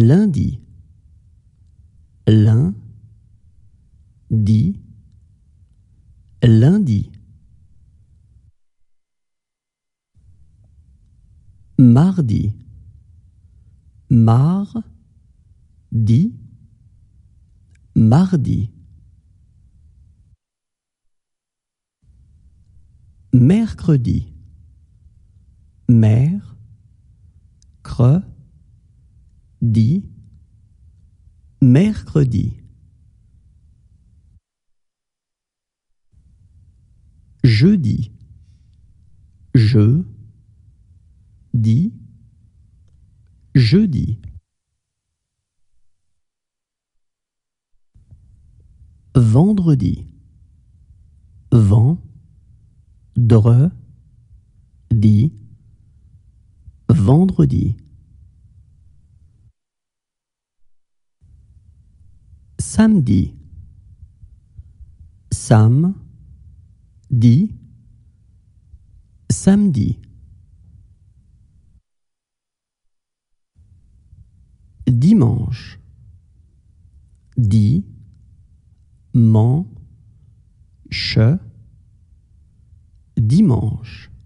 lundi, lin, di, lundi. Mardi, mar, di, mardi. Mercredi, mer, cre, di, mercredi. Jeudi, je, di, jeudi. Vendredi, vent, dre, di, vendredi. Samedi, sam, di, samedi. Dimanche, di, man, che, dimanche.